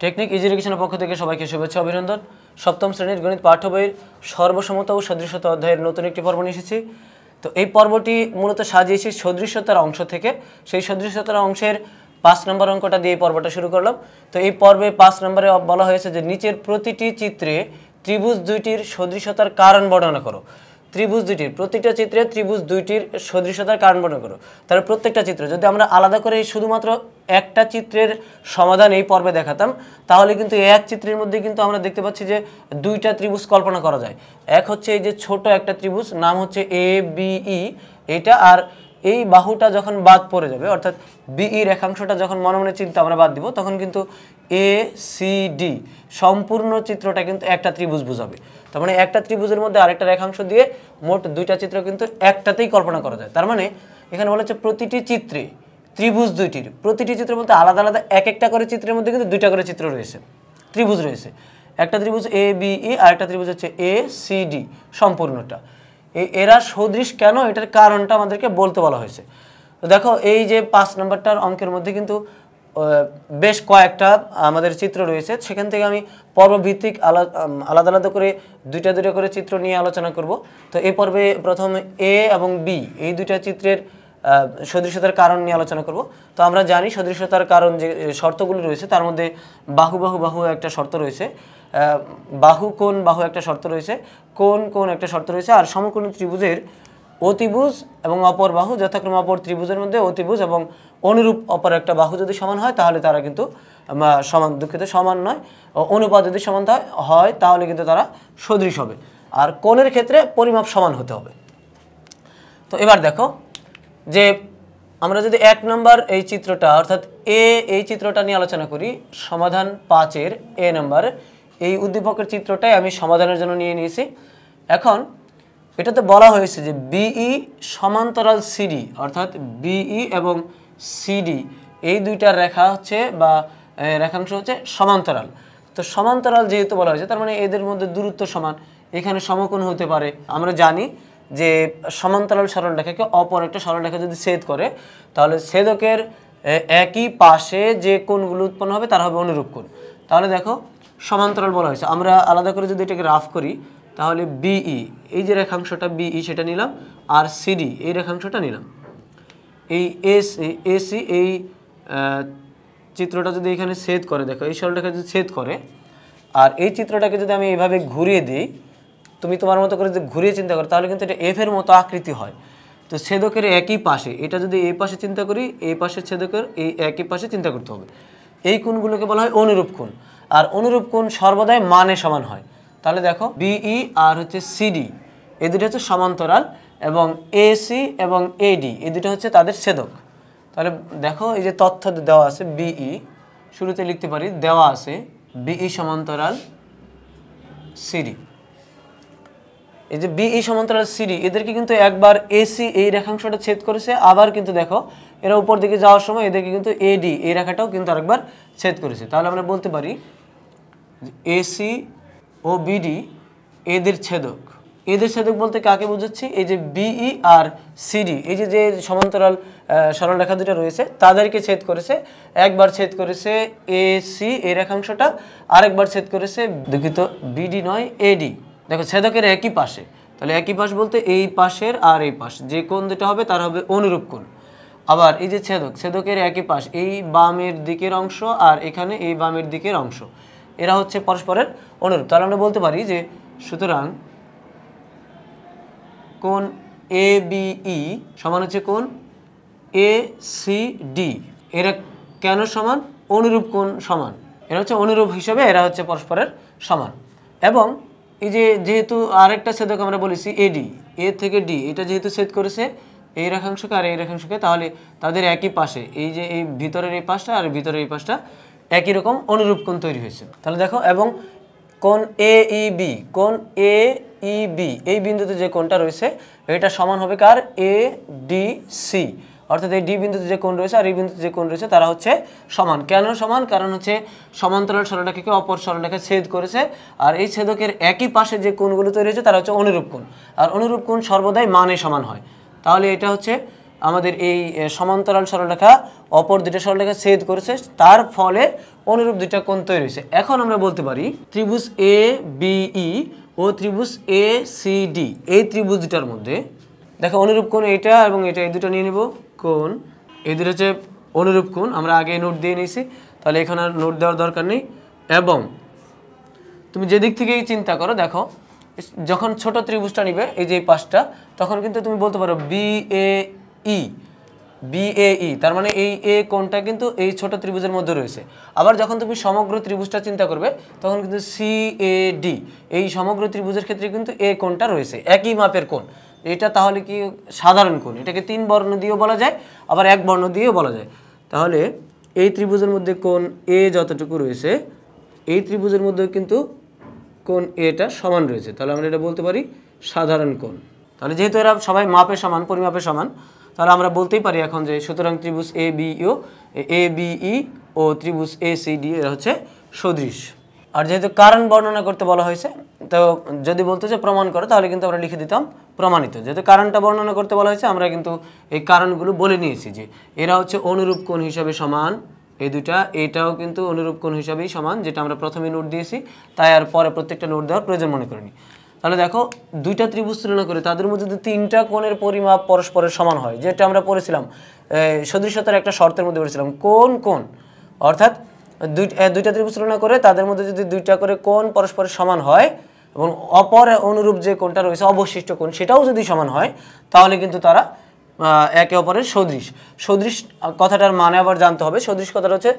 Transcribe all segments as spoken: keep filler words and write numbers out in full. Technique easy education पक्ष थेके सबाइके शुभेच्छा अभिनंदन। सप्तम श्रेणीर गणित पाठ्य बइयेर सर्वसमता ओ सदृशता अध्यायेर नतून एकटी पर्व निये एसेछि। तो एई पर्वटी मूलत साजियेछि सदृशतार अंश थेके। सेई सदृशतार अंशेर पाँच नम्बर अंकटा दिये पर्वटा शुरू करलाम। तो एई पर्वे पाँच नम्बरे बला हयेछे जे निचेर प्रतिटी चित्रे त्रिभुज दुइटिर सदृशतार कारण बर्णना करो। त्रिभुज दुइटिर प्रतिटा चित्रे त्रिभुज दुइटिर सदृशतार कारण बर्णना करो। ताहले प्रत्येकटा चित्र यदि आमरा आलादा करे शुधुमात्र একটা চিত্রের সমাধান এই পর্বে দেখাতাম তাহলে কিন্তু এক চিত্রের মধ্যে কিন্তু আমরা দেখতে পাচ্ছি যে দুইটা ত্রিভুজ কল্পনা করা যায়। এক হচ্ছে এই যে ছোট একটা ত্রিভুজ নাম হচ্ছে এ বি ই, এটা আর এই বাহুটা যখন বাদ পড়ে যাবে অর্থাৎ বি ই রেখাংশটা যখন মনে মনে চিন্তা আমরা বাদ দিব তখন কিন্তু এ সি ডি সম্পূর্ণ চিত্রটা কিন্তু একটা ত্রিভুজ বোঝাবে। তার মানে একটা ত্রিভুজের মধ্যে আরেকটা রেখাংশ দিয়ে মোট দুইটা চিত্র কিন্তু একটাতেই কল্পনা করা যায়। তার মানে এখানে বলা হচ্ছে প্রতিটি চিত্রে त्रिभुज दुइटिर प्रतिटी चित्र बोलते आलादा आलादा एक एक करे चित्र मध्य किन्तु दुइटा करे चित्र रयेछे त्रिभुज रयेछे। एकटा त्रिभुज ए बी ई और एकटा त्रिभुज होच्छे ए सी डी सम्पूर्णटा एरा सदृश केन एटार कारणटा आमादेरके बोलते बला हयेछे। तो देखो एई जे पाँच नम्बरटार अंकेर मध्य किन्तु बेश कयेकटा आमादेर चित्र रयेछे सेखान थेके आमि पर्वभित्तिक आलादा आलादा करे दुइटा दुइटा करे चित्र निये आलोचना करब। तो एई पर्वे प्रथम ए एबं बी एई दुइटा चित्रेर सदृशतार कारण निये आलोचना करब। तो आमरा जानी सदृशतार कारण जे शर्तगुलो रयेछे तार मध्ये बाहु बाहु बाहु एकटा शर्त रयेछे, बाहु कोण बाहु एकटा शर्त रयेछे, कोण कोण एकटा शर्त रयेछे और समकोणी त्रिभुजेर अतिभुज एबं अपर बाहु यथाक्रमे अपर त्रिभुजेर मध्ये अतिभुज एबं अनुरूप अपर एकटा बाहु यदि समान हय ताहले तारा किन्तु समान दुखित समान नय अनुपात यदि समान हय ताहले किन्तु तारा सदृश हबे और कोणेर क्षेत्रे परिमाप समान होते हबे। तो एबार देखो जे आमरा यदि एक नम्बर ए चित्रटा अर्थात ए चित्रटा निये आलोचना करी समाधान पाँचेर ए नम्बर ए उद्दीपकेर चित्रटाई आमि समाधानेर जोन्नो निये नियेछि। एखन एटाते बला हयेछे जे बीई समान्तराल सिडी अर्थात बीई एबं सिडी एई दुइटा रेखा हच्छे बा रेखांश हच्छे समान्तराल। तो समान्तराल जेहेतु बला हयेछे तार माने एदेर मध्य दूरत्व समान एखाने समकोण होते पारे। आमरा जानि যে সমান্তরাল সরলরেখাকে অপর একটা সরলরেখা যদি ছেদ করে তাহলে ছেদকের একই পাশে যে কোণগুলো উৎপন্ন হবে তার হবে অনুরূপ কোণ। তাহলে দেখো সমান্তরাল বলা হয়েছে, আমরা আলাদা করে যদি এটাকে রাফ করি তাহলে বিই এই যে রেখাংশটা বিই সেটা নিলাম আর সিডি এই রেখাংশটা নিলাম, এই এস এসি এই চিত্রটা যদি এখানে ছেদ করে দেখো এই সরলরেখা যদি ছেদ করে আর এই চিত্রটাকে যদি আমি এইভাবে ঘুরিয়ে দিই তুমি তোমার মতো করে যদি ঘুরিয়ে চিন্তা করো তাহলে কিন্তু এটা এফ এর মতো আকৃতি হয়। তো ছেদকের একই পাশে এটা যদি এই পাশে চিন্তা করি এই পাশে ছেদকের এই একই পাশে চিন্তা করতে হবে। এই কোণগুলোকে বলা হয় অনুরূপ কোণ আর অনুরূপ কোণ সর্বদাই মানে সমান হয়। তাহলে দেখো বিই আর হচ্ছে সিডি এই দুটো হচ্ছে সমান্তরাল এবং এসি এবং এডি এই দুটো হচ্ছে তাদের ছেদক। তাহলে দেখো এই যে তথ্য দেওয়া আছে বিই শুরুতে লিখতে পারি দেওয়া আছে বিই সমান্তরাল সিডি। এই যে বিই সমান্তরাল সিডি এদেরকে কিন্তু একবার এসি এই রেখাংশটা ছেদ করেছে আবার কিন্তু দেখো এরা উপর দিকে যাওয়ার সময় এদেরকে কিন্তু এডি এই রেখাটাও কিন্তু আরেকবার ছেদ করেছে। তাহলে আমরা বলতে পারি এসি ও বিডি এদের ছেদক, এদের ছেদক বলতে কাকে বোঝাচ্ছি এই যে বিই আর সিডি এই যে যে সমান্তরাল সরল রেখা দুটো রয়েছে তাদেরকে ছেদ করেছে, একবার ছেদ করেছে এসি এই রেখাংশটা আরেকবার ছেদ করেছে দুঃখিত বিডি নয় এডি। দেখো ছেদকের একই পাশে তাহলে একই পাশ বলতে এই পাশের আর এই পাশ যে কোণ দুটো হবে তার হবে অনুরূপ কোণ। আবার এই যে ছেদক ছেদকের একই পাশ এই বামের দিকের অংশ আর এখানে এই বামের দিকের অংশ এরা হচ্ছে পরস্পরের অনুরূপ। তাহলে আমরা বলতে পারি যে সুতরাং কোণ এ বি ই সমান হচ্ছে কোণ এ সি ডি, এরা কেন সমান অনুরূপ কোণ সমান, এরা হচ্ছে অনুরূপ হিসেবে এরা হচ্ছে পরস্পরের সমান। এবং এই যে যেহেতু আরেকটা ছেদক আমরা বলেছি এডি এ থেকে ডি এটা যেহেতু ছেদ করেছে এই রেখাংশকে আর এই রেখাংশকে তাহলে তাদের একই পাশে এই যে এই ভিতরের এই পাশটা আর ভিতরের এই পাশটা একই রকম অনুরূপ কোণ তৈরি হয়েছে। তাহলে দেখো এবং কোণ এ ই বি কোণ এ ই বি এই বিন্দুতে যে কোণটা রয়েছে এটা সমান হবে কার এ ডি সি অর্থাৎ এই ডি বিন্দুতে যে কোণ রয়েছে আর এই বিন্দুতে যে কোণ রয়েছে তারা হচ্ছে সমান। কেন সমান কারণ হচ্ছে সমান্তরাল সরলরেখাকে অপর সরলরেখা ছেদ করেছে আর এই ছেদকের একই পাশে যে কোণগুলো তৈরি হয়েছে তারা হচ্ছে অনুরূপ কোণ আর অনুরূপ কোণ সর্বদাই মানে সমান হয়। তাহলে এটা হচ্ছে আমাদের এই সমান্তরাল সরলরেখা অপর দুইটা সরলরেখা ছেদ করেছে, তার ফলে অনুরূপ দুইটা কোণ তৈরি হয়েছে। এখন আমরা বলতে পারি ত্রিভুজ এ বি ই ও ত্রিভুজ এ সি ডি, এই ত্রিভুজ দুটার মধ্যে দেখো অনুরূপ কোণ এটা এবং এটা, এই দুটো নিয়ে নেব কোণ, এই দুটো হচ্ছে অনুরূপ কোণ। আমরা আগে নোট দিয়ে নিয়েছি, তাহলে এখানে আর নোট দেওয়ার দরকার নেই। এবং তুমি যেদিক থেকেই চিন্তা করো, দেখো যখন ছোট ত্রিভুজটা নিবে এই যে এই পাশটা, তখন কিন্তু তুমি বলতে পারো B A E, B A ই, তার মানে এই এ কোণটা কিন্তু এই ছোট ত্রিভুজের মধ্যে রয়েছে। আবার যখন তুমি সমগ্র ত্রিভুজটা চিন্তা করবে, তখন কিন্তু সি এ ডি, এই সমগ্র ত্রিভুজের ক্ষেত্রে কিন্তু এ কোণটা রয়েছে, একই মাপের কোণ। এটা তাহলে কি সাধারণ কোণ, এটাকে তিন বর্ণ দিয়েও বলা যায়, আবার এক বর্ণ দিয়েও বলা যায়। তাহলে এই ত্রিভুজের মধ্যে কোণ এ যতটুকু রয়েছে, এই ত্রিভুজের মধ্যেও কিন্তু কোণ এটা সমান রয়েছে, তাহলে আমরা এটা বলতে পারি সাধারণ কোণ। তাহলে যেহেতু এরা সবাই মাপে সমান, পরিমাপে সমান, তাহলে আমরা বলতেই পারি এখন যে সুতরাং ত্রিভুজ A B O A B E ও ত্রিভুজ এ সি ডি এরা হচ্ছে সদৃশ। আর যেহেতু কারণ বর্ণনা করতে বলা হয়েছে, তো যদি বলতে যে প্রমাণ করো, তাহলে কিন্তু আমরা লিখে দিতাম প্রমাণিত। যেহেতু কারণটা বর্ণনা করতে বলা হয়েছে, আমরা কিন্তু এই কারণগুলো বলে নিয়েছি যে এরা হচ্ছে অনুরূপ কোণ হিসাবে সমান, এই দুটা, এটাও কিন্তু অনুরূপ কোণ হিসাবেই সমান, যেটা আমরা প্রথমে নোট দিয়েছি, তাই আর পরে প্রত্যেকটা নোট দেওয়ার প্রয়োজন মনে করিনি। তাহলে দেখো দুইটা ত্রিভুজ তুলনা করে তাদের মধ্যে যদি তিনটা কোণের পরিমাপ পরস্পরের সমান হয়, যেটা আমরা পড়েছিলাম সদৃশতার একটা শর্তের মধ্যে পড়েছিলাম কোন কোন, অর্থাৎ দুই দুইটা ত্রিভুজ তুলনা করে তাদের মধ্যে যদি দুইটা করে কোণ পরস্পরের সমান হয় এবং অপর অনুরূপ যে কোণটা রয়েছে অবশিষ্ট কোণ সেটাও যদি সমান হয়, তাহলে কিন্তু তারা একে অপরের সদৃশ। সদৃশ কথাটার মানে আবার জানতে হবে। সদৃশ কথাটা হচ্ছে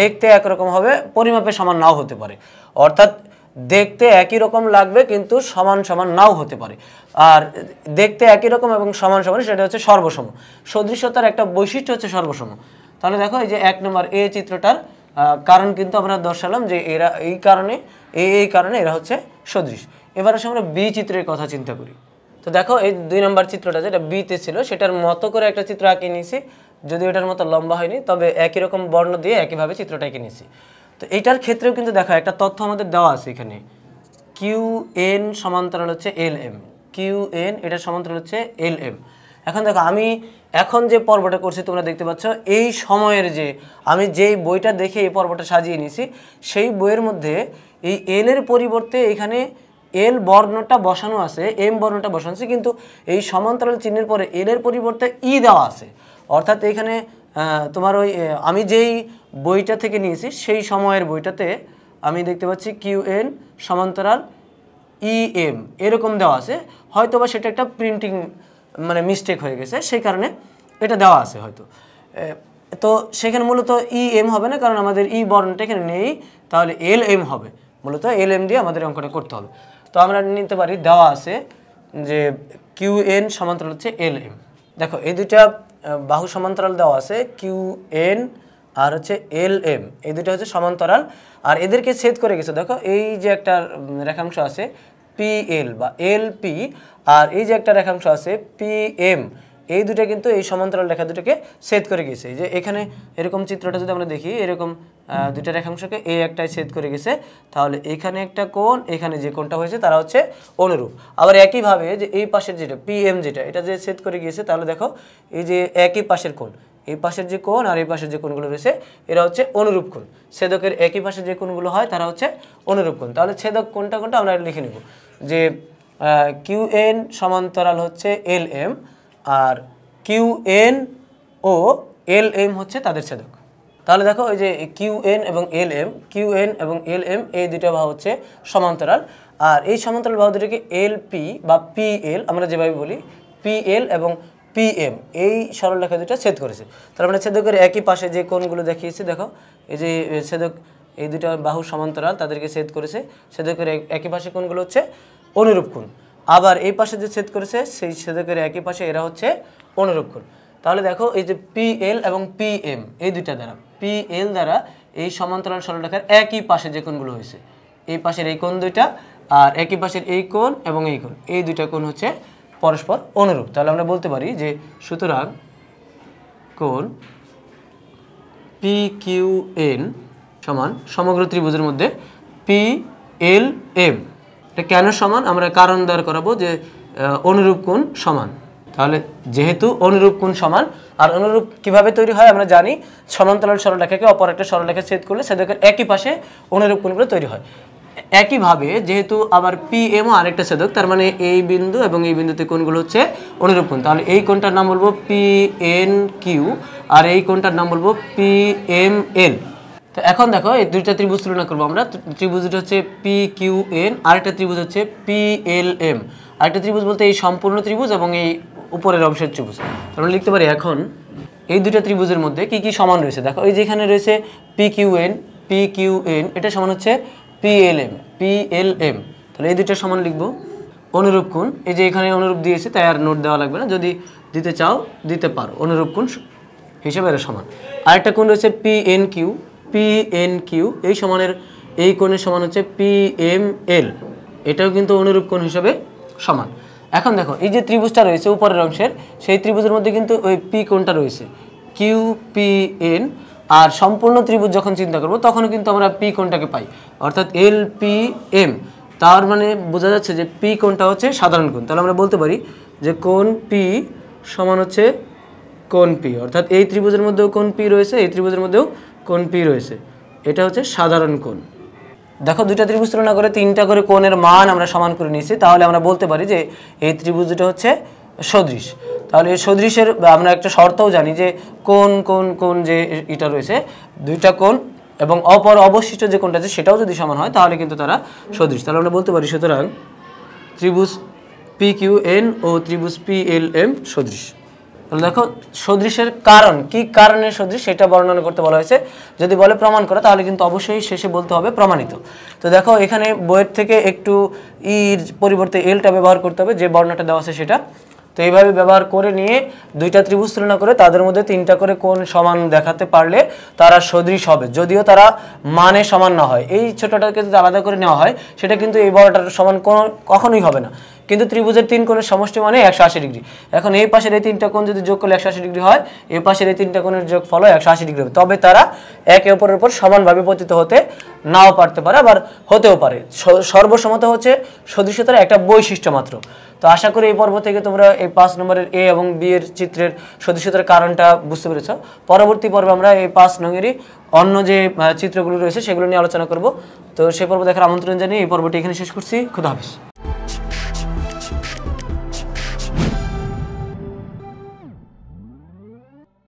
দেখতে একরকম হবে, পরিমাপে সমান নাও হতে পারে, অর্থাৎ দেখতে একই রকম লাগবে কিন্তু সমান সমান নাও হতে পারে। আর দেখতে একই রকম এবং সমান সমান সেটা হচ্ছে সর্বসম। সদৃশতার একটা বৈশিষ্ট্য হচ্ছে সর্বসম। তাহলে দেখো এই যে এক নম্বর এ চিত্রটার কারণ কিন্তু আমরা দর্শালাম যে এরা এই কারণে এই এই কারণে এরা হচ্ছে সদৃশ। এবার আসলে আমরা বি চিত্রের কথা চিন্তা করি। তো দেখো এই দুই নম্বর চিত্রটা যেটা বিতে ছিল সেটার মতো করে একটা চিত্র আঁকিয়ে নিয়েছি, যদিও এটার মতো লম্বা হয়নি, তবে একই রকম বর্ণ দিয়ে একইভাবে চিত্রটা এঁকে নিয়েছি। তো এটার ক্ষেত্রেও কিন্তু দেখো একটা তথ্য আমাদের দেওয়া আছে এখানে, কিউ এন সমান্তরাল হচ্ছে এল এম, কিউ এন এটার সমান্তরাল হচ্ছে এল এম। এখন দেখো আমি এখন যে পর্বটা করছি তোমরা দেখতে পাচ্ছ, এই সময়ের যে আমি যেই বইটা দেখে এই পর্বটা সাজিয়ে নিয়েছি, সেই বইয়ের মধ্যে এই এল এর পরিবর্তে এখানে এল বর্ণটা বসানো আছে, এম বর্ণটা বসানো আছে, কিন্তু এই সমান্তরাল চিহ্নের পরে এল এর পরিবর্তে ই দেওয়া আছে। অর্থাৎ এখানে তোমার ওই আমি যেই বইটা থেকে নিয়েছি সেই সময়ের বইটাতে আমি দেখতে পাচ্ছি কিউ এন সমান্তরাল ই এম এরকম দেওয়া আছে, হয়তো বা সেটা একটা প্রিন্টিং মানে মিস্টেক হয়ে গেছে, সেই কারণে এটা দেওয়া আছে হয়তো। তো সেখানে মূলত ই এম হবে না, কারণ আমাদের ই বর্ণটা এখানে নেই, তাহলে এল এম হবে, মূলত এল এম দিয়ে আমাদের অঙ্কটা করতে হবে। তো আমরা নিতে পারি দেওয়া আছে যে কিউ এন সমান্তরাল হচ্ছে এল এম। দেখো এই দুইটা বাহু সমান্তরাল দেওয়া আছে, কিউ এন আর হচ্ছে এল এম, এই দুইটা হচ্ছে সমান্তরাল, আর এদেরকে ছেদ করে গেছে। দেখো এই যে একটা রেখাংশ আছে পি এল বা এল পি, আর এই যে একটা রেখাংশ আছে পি এম, এই দুটা কিন্তু এই সমান্তরাল রেখা দুটোকে ছেদ করে গেছে। এই যে এখানে এরকম চিত্রটা যদি আমরা দেখি, এরকম দুইটা রেখাংশকে এই একটাই ছেদ করে গেছে, তাহলে এখানে একটা কোণ, এখানে যে কোণটা হয়েছে তারা হচ্ছে অনুরূপ। আবার একইভাবে যে এই পাশের যেটা পি এম যেটা, এটা যে ছেদ করে গিয়েছে, তাহলে দেখো এই যে একই পাশের কোণ, এই পাশের যে কোণ আর এই পাশের যে কোণগুলো রয়েছে এরা হচ্ছে অনুরূপ কোণ। ছেদকের একই পাশে যে কোণগুলো হয় তারা হচ্ছে অনুরূপ কোণ। তাহলে ছেদক কোণটা কোণটা আমরা লিখে নেব যে কিউ এন সমান্তরাল হচ্ছে এল এম, আর কিউ এন ও এল এম হচ্ছে তাদের ছেদক। তাহলে দেখো ওই যে কিউ এন এবং এল এম, কিউ এন এবং এল এম এই দুটো বাহু হচ্ছে সমান্তরাল, আর এই সমান্তরাল বাহু দুটোকে এল পি বা পি এল আমরা যেভাবে বলি, পি এল এবং পি এম এই সরলরেখা দুটো ছেদ করেছে। তাহলে আমরা ছেদকের একই পাশে যে কোণগুলো দেখিয়েছি, দেখো এই যে ছেদক এই দুটো বাহু সমান্তরাল, তাদেরকে ছেদ করেছে, ছেদকের একই পাশে কোণগুলো হচ্ছে অনুরূপ কোণ, আবার এই পাশে যে ছেদ করেছে সেই ছেদকের একই পাশে এরা হচ্ছে অনুরূপ কোণ। তাহলে দেখো এই যে পি এল এবং পি এম এই দুইটা দ্বারা, পি এল দ্বারা এই সমান্তরাল সরলরেখার একই পাশে যে কোণগুলো হয়েছে, এই পাশের এই কোণ দুইটা আর একই পাশের এই কোণ এবং এই কোণ, এই দুইটা কোণ হচ্ছে পরস্পর অনুরূপ। তাহলে আমরা বলতে পারি যে সুতরাং কোণ পি কিউ এন সমান সমগ্র ত্রিভুজের মধ্যে পি এল এম। এটা কেন সমান, আমরা কারণ দ্বারা করাবো যে অনুরূপ কোণ সমান। তাহলে যেহেতু অনুরূপ কোণ সমান আর অনুরূপ কিভাবে তৈরি হয় আমরা জানি সমান্তরাল সরলরেখাকে অপর একটা সরলরেখা ছেদ করলে ছেদকের একই পাশে অনুরূপ কোণগুলো তৈরি হয় একই ভাবে যেহেতু আবার পিএম আরেকটা ছেদক তার মানে এই বিন্দু এবং এই বিন্দুতে কোণগুলো হচ্ছে অনুরূপ কোণ তাহলে এই কোণটার নাম বলবো পিএনকিউ আর এই কোণটার নাম বলবো পিএমএন তো এখন দেখো এই দুইটা ত্রিভুজ তুলনা করব আমরা ত্রিভুজটা হচ্ছে পিকিউএন আর একটা ত্রিভুজ হচ্ছে পিএলএম আর একটা ত্রিভুজ বলতে এই সম্পূর্ণ ত্রিভুজ এবং এই উপরের অংশের ত্রিভুজ আমরা লিখতে পারি এখন এই দুইটা ত্রিভুজের মধ্যে কি কি সমান রয়েছে দেখো এই যেখানে রয়েছে পিকিউএন পিকিউএন এটা সমান হচ্ছে পিএলএম পিএলএম তাহলে এই দুইটা সমান লিখব অনুরূপ কোণ এই যে এখানে অনুরূপ দিয়েছে তাই আর নোট দেওয়া লাগবে না যদি দিতে চাও দিতে পারো অনুরূপ কোণ হিসেবে এর সমান আরেকটা কোণ রয়েছে পিএনকিউ পিএনকিউ এই সমানের এই কোণের সমান হচ্ছে পিএমএল এটাও কিন্তু অনুরূপ কোণ হিসেবে সমান এখন দেখো এই যে ত্রিভুজটা রয়েছে উপরের অংশের সেই ত্রিভুজের মধ্যে কিন্তু ওই পি কোণটা রয়েছে কিউপিএন আর সম্পূর্ণ ত্রিভুজ যখন চিন্তা করব তখন কিন্তু আমরা পি কোণটাকে পাই অর্থাৎ এলপিএম তার মানে বোঝা যাচ্ছে যে পি কোণটা হচ্ছে সাধারণ কোণ তাহলে আমরা বলতে পারি যে কোণ পি সমান হচ্ছে কোণ পি অর্থাৎ এই ত্রিভুজের মধ্যেও কোণ পি রয়েছে এই ত্রিভুজের মধ্যেও কোণ পি রয়েছে এটা হচ্ছে সাধারণ কোণ দেখো দুইটা ত্রিভুজ তুলনা করে তিনটা করে কোণের মান আমরা সমান করে নিয়েছি তাহলে আমরা বলতে পারি যে এই ত্রিভুজ দুটো হচ্ছে সদৃশ তাহলে এই সদৃশের আমরা একটা শর্তও জানি যে কোন কোন কোন যে এটা রয়েছে দুইটা কোণ এবং অপর অবশিষ্ট যে কোণটা আছে সেটাও যদি সমান হয় তাহলে কিন্তু তারা সদৃশ তাহলে আমরা বলতে পারি সুতরাং ত্রিভুজ পি কিউ এন ও ত্রিভুজ পি এল এম সদৃশ তাহলে দেখো সদৃশের কারণ কি কারণে সদৃশ সেটা বর্ণনা করতে বলা হয়েছে যদি বলে প্রমাণ করা তাহলে কিন্তু অবশ্যই শেষে বলতে হবে প্রমাণিত তো দেখো এখানে বইয়ের থেকে একটু ইর পরিবর্তে এলটা ব্যবহার করতে হবে যে বর্ণনাটা দেওয়া আছে সেটা তো এইভাবে ব্যবহার করে নিয়ে দুইটা ত্রিভুজ তুলনা করে তাদের মধ্যে তিনটা করে কোণ সমান দেখাতে পারলে তারা সদৃশ হবে যদিও তারা মানে সমান না হয় এই ছোটটাকে যদি আলাদা করে নেওয়া হয় সেটা কিন্তু এই বড়টার সমান কোণ কখনোই হবে না কিন্তু ত্রিভুজের তিন কোণের সমষ্টি মানে একশো আশি ডিগ্রি এখন এই পাশের এই তিনটা কোণ যদি যোগ করলে একশো আশি ডিগ্রি হয় এই পাশের এই তিনটা কোণের যোগ ফল একশো আশি ডিগ্রি হবে তবে তারা একে অপরের উপর সমানভাবে পতিত হতে নাও পারতে পারে আবার হতেও পারে সর্বসমতা হচ্ছে সদৃশতার একটা বৈশিষ্ট্য মাত্র তো আশা করি এই পর্ব থেকে তোমরা এই পাঁচ নম্বরের এ এবং বি এর চিত্রের সদৃশতার কারণটা বুঝতে পেরেছ পরবর্তী পর্বে আমরা এই পাঁচ নঙেরই অন্য যে চিত্রগুলো রয়েছে সেগুলো নিয়ে আলোচনা করব তো সেই পর্ব দেখার আমন্ত্রণ জানিয়ে এই পর্বটি এখানে শেষ করছি খুদা হাফেজ।